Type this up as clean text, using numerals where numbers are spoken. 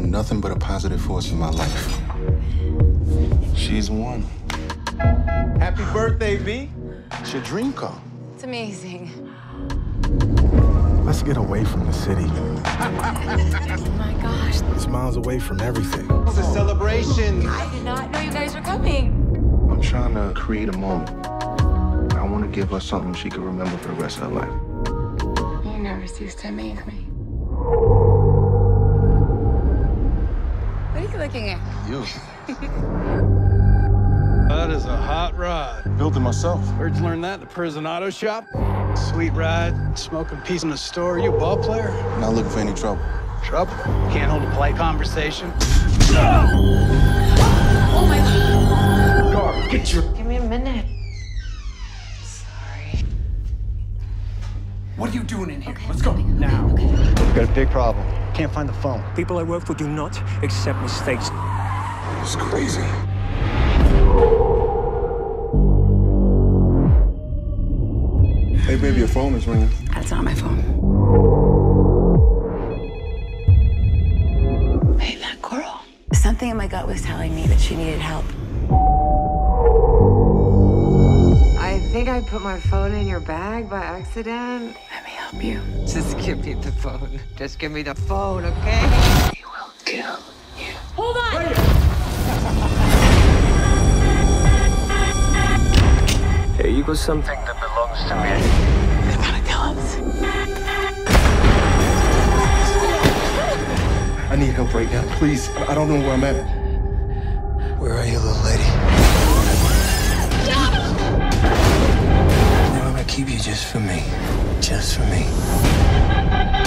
been nothing but a positive force in my life. She's one. Happy birthday, V. It's your dream car. It's amazing. Let's get away from the city. Oh my gosh. It's miles away from everything. It's a celebration. I did not know you guys were coming. I'm trying to create a moment. I want to give her something she can remember for the rest of her life. You never cease to amaze me. What are you looking at? You. That is a hot rod. Built it myself. Where'd you learn that? The prison auto shop? Sweet ride, smoking peas in the store. You a ball player? Not looking for any trouble. Trouble? Can't hold a polite conversation. Oh my God. God, get your... Give me a minute. Sorry. What are you doing in here? Okay, let's go. Now. Okay. We've got a big problem. Can't find the phone. People I work for do not accept mistakes. It's crazy. Hey, baby, your phone is ringing. That's not my phone. Hey, that girl. Something in my gut was telling me that she needed help. I think I put my phone in your bag by accident. Let me help you. Just give me the phone. Just give me the phone, okay? We will kill you. Hold on! Right. Here you go, something that belongs to me. They're gonna kill us. I need help right now, please. I don't know where I'm at. Where are you, little lady? Stop! Why don't I keep you just for me? Just for me.